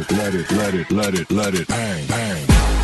let it hang, hang.